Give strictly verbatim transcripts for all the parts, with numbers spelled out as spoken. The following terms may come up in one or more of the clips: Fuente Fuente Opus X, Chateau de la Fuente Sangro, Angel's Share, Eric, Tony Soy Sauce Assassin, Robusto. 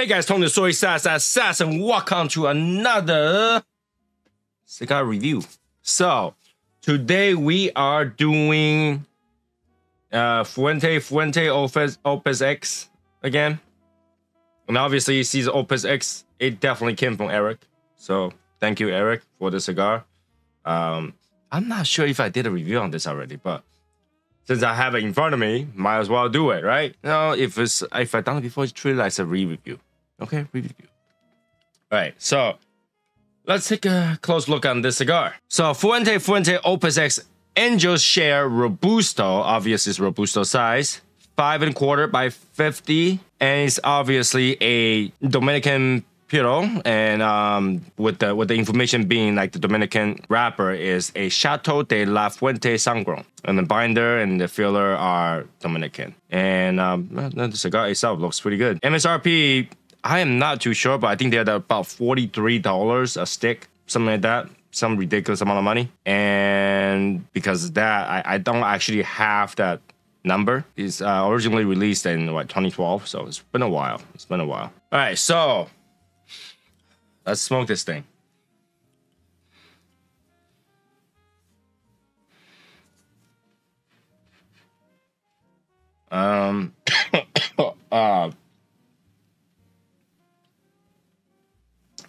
Hey guys, Tony Soy Sauce Assassin, and welcome to another cigar review. So today we are doing uh, Fuente Fuente Opus, Opus X again, and obviously you see the Opus X. It definitely came from Eric, so thank you, Eric, for the cigar. Um, I'm not sure if I did a review on this already, but since I have it in front of me, might as well do it, right? You know, if it's if I done it before, it's truly like a re-review. Okay, re-review. All right, so let's take a close look on this cigar. So Fuente Fuente Opus X Angel's Share Robusto, obviously it's Robusto size, five and a quarter by fifty, and it's obviously a Dominican Puro, and um, with the with the information being like the Dominican wrapper is a Chateau de la Fuente Sangro, and the binder and the filler are Dominican. And um, the cigar itself looks pretty good. M S R P, I am not too sure, but I think they're about forty-three dollars a stick, something like that, some ridiculous amount of money. And because of that, I, I don't actually have that number. It's uh, originally released in what, twenty twelve, so it's been a while. It's been a while. All right, so let's smoke this thing. Um, uh,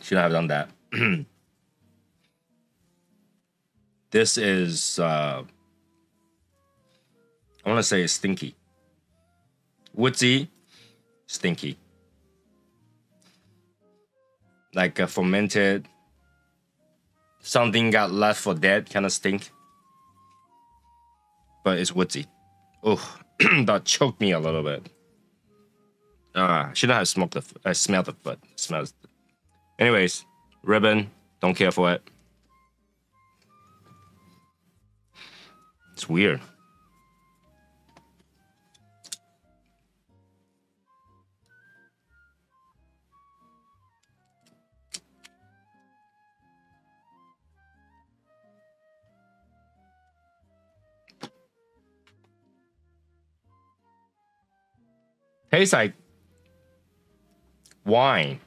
should I have done that? This is, uh, I want to say it's stinky. Woodsy, stinky. Like a fermented, something got left for dead kind of stink. But it's woodsy. Oh, that choked me a little bit. Ah, uh, shouldn't have smoked the, I smelled it, but it smells. Anyways, ribbon, don't care for it. It's weird. Tastes like wine.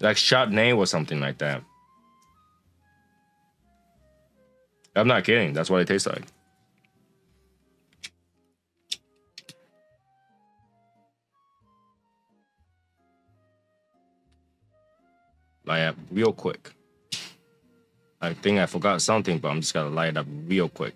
Like Chardonnay or something like that. I'm not kidding. That's what it tastes like. Light up real quick. I think I forgot something, but I'm just gonna light it up real quick.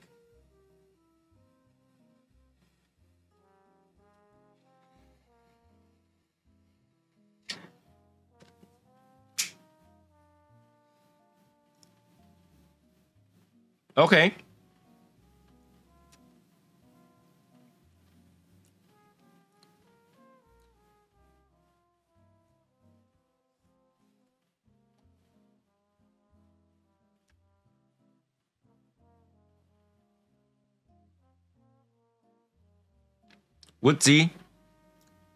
Okay. Woodsy,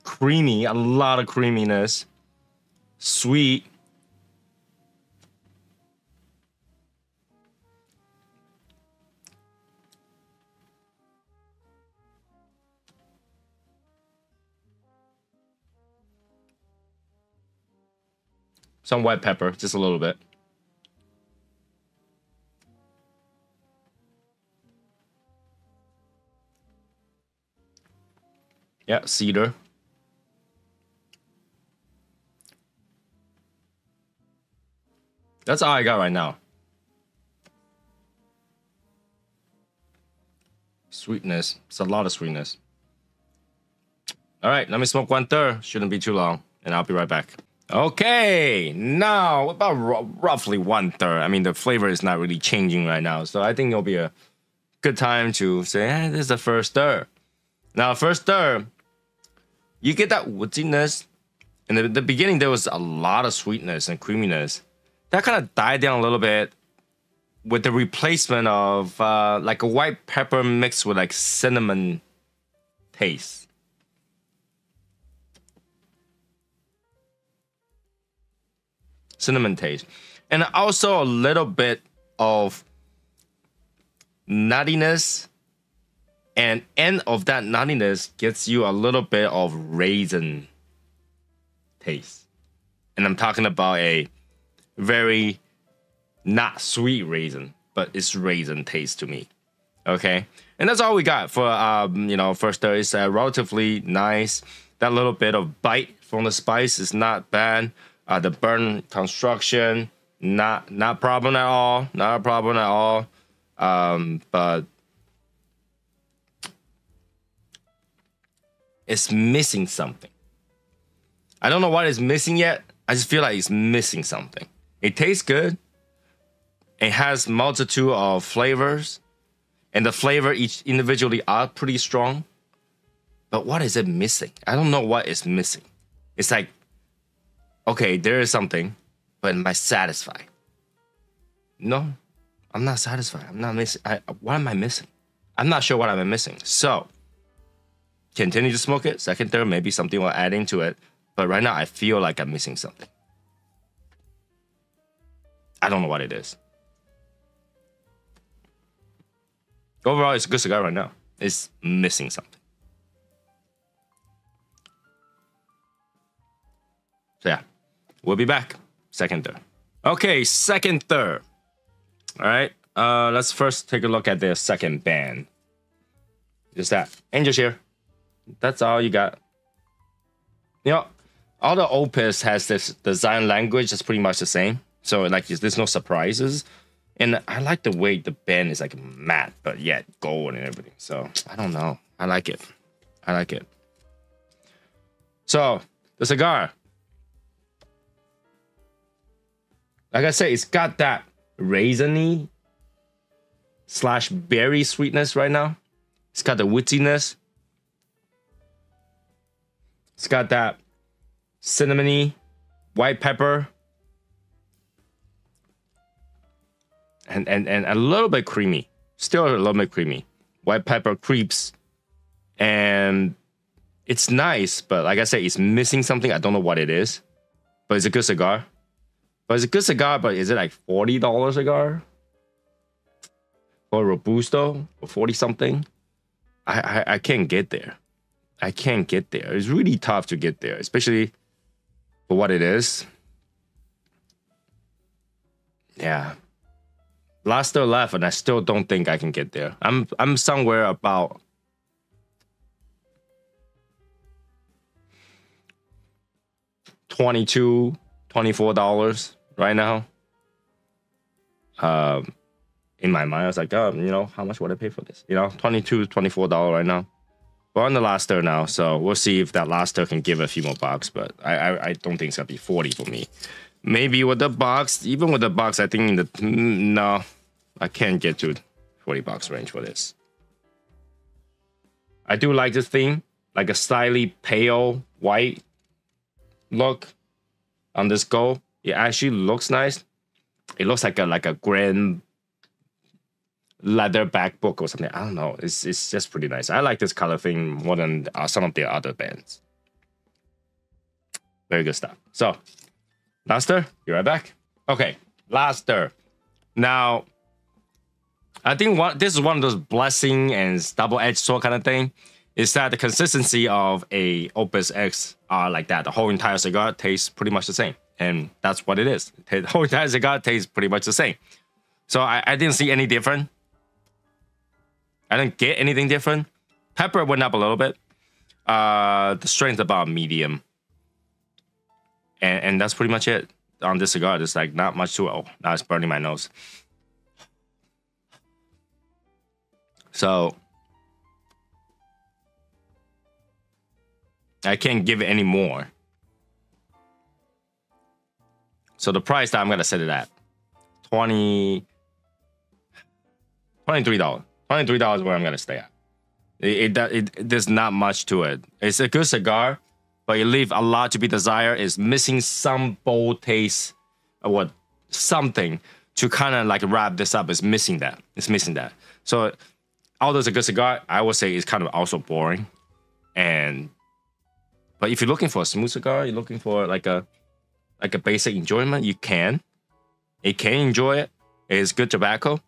creamy, a lot of creaminess, sweet. Some white pepper, just a little bit. Yeah, cedar. That's all I got right now. Sweetness. It's a lot of sweetness. All right, let me smoke one third. Shouldn't be too long, and I'll be right back. Okay, now about roughly one third. I mean, the flavor is not really changing right now, so I think it'll be a good time to say, hey, this is the first third. Now, first third, you get that woodiness. In the, the beginning, there was a lot of sweetness and creaminess. That kind of died down a little bit with the replacement of uh, like a white pepper mixed with like cinnamon taste. Cinnamon taste, and also a little bit of nuttiness, and end of that nuttiness gets you a little bit of raisin taste, and I'm talking about a very not sweet raisin, but it's raisin taste to me. Okay, and that's all we got for um, you know, first third. It's uh, relatively nice. That little bit of bite from the spice is not bad. Uh, the burn construction, not not problem at all, not a problem at all. Um, but it's missing something. I don't know what it's missing yet. I just feel like it's missing something. It tastes good. It has multitude of flavors, and the flavor each individually are pretty strong. But what is it missing? I don't know what is missing. It's like, okay, there is something, but am I satisfied? No, I'm not satisfied. I'm not missing. I, what am I missing? I'm not sure what I'm missing. So, continue to smoke it. Second, third, maybe something will add into it. But right now, I feel like I'm missing something. I don't know what it is. Overall, it's a good cigar right now. It's missing something. So yeah, we'll be back. Second, third. Okay, second, third. All right, uh, let's first take a look at the second band. Just that. Angel's Share. That's all you got. You know, all the Opus has this design language that's pretty much the same. So like, there's no surprises. And I like the way the band is like matte, but yet gold and everything. So I don't know. I like it. I like it. So the cigar. Like I said, it's got that raisiny slash berry sweetness right now. It's got the wittiness. It's got that cinnamony, white pepper, and, and, and a little bit creamy. Still a little bit creamy. White pepper creeps. And it's nice, but like I said, it's missing something. I don't know what it is, but it's a good cigar. But it's a good cigar, but is it like forty dollar cigar? Or Robusto? Or forty something? I, I, I can't get there. I can't get there. It's really tough to get there, especially for what it is. Yeah. Last still left, and I still don't think I can get there. I'm, I'm somewhere about... twenty-two, twenty-four dollars right now. Um, in my mind, I was like, oh, you know, how much would I pay for this? You know, twenty-two, twenty-four dollars right now. We're on the last third now, so we'll see if that last third can give a few more bucks, but I, I, I don't think it's going to be forty for me. Maybe with the box, even with the box, I think in the, no, I can't get to forty bucks range for this. I do like this thing, like a slightly pale white look. On this go, it actually looks nice. It looks like a like a grand leatherback book or something. I don't know. It's it's just pretty nice. I like this color thing more than uh, some of the other bands. Very good stuff. So, Laster, you're right back. Okay, Laster. Now, I think one this is one of those blessing and double-edged sword kind of thing. Is that the consistency of a Opus X are like that. The whole entire cigar tastes pretty much the same. And that's what it is. The whole entire cigar tastes pretty much the same. So I, I didn't see any different. I didn't get anything different. Pepper went up a little bit. Uh, the strength about medium. And, and that's pretty much it on this cigar. There's like not much to it. Oh, now it's burning my nose. So I can't give it any more. So the price that I'm gonna set it at, twenty, twenty-three dollars. Twenty-three dollars where I'm gonna stay at. It, it, it, it there's not much to it. It's a good cigar, but you leave a lot to be desired. It's missing some bold taste, or what, something to kind of like wrap this up. It's missing that. It's missing that. So although it's a good cigar, I would say it's kind of also boring. And but if you're looking for a smooth cigar, you're looking for like a like a basic enjoyment, you can. It can enjoy it. It's good tobacco,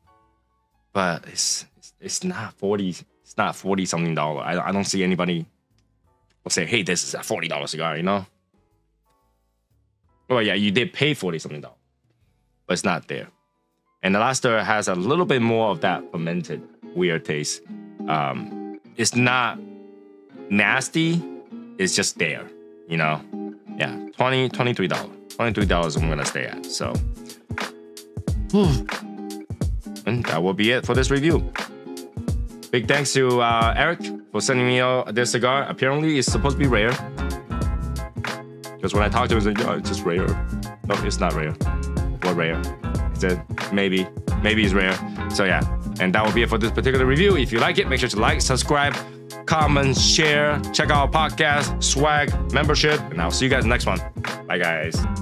but it's it's not forty. It's not forty something dollar. I I don't see anybody will say, "Hey, this is a forty dollar cigar," you know. Well, yeah, you did pay forty something dollar, but it's not there. And the Alastair has a little bit more of that fermented weird taste. Um, it's not nasty. It's just there, you know. Yeah, twenty dollars, twenty-three dollars. twenty-three dollars I'm going to stay at, so. Whew. And that will be it for this review. Big thanks to uh, Eric for sending me uh, this cigar. Apparently, it's supposed to be rare. Because when I talked to him, he said, oh, it's just rare. No, it's not rare. What rare? He said, maybe. Maybe it's rare. So yeah, and that will be it for this particular review. If you like it, make sure to like, subscribe, comment, share, check out our podcast, swag, membership, and I'll see you guys next one. Bye, guys.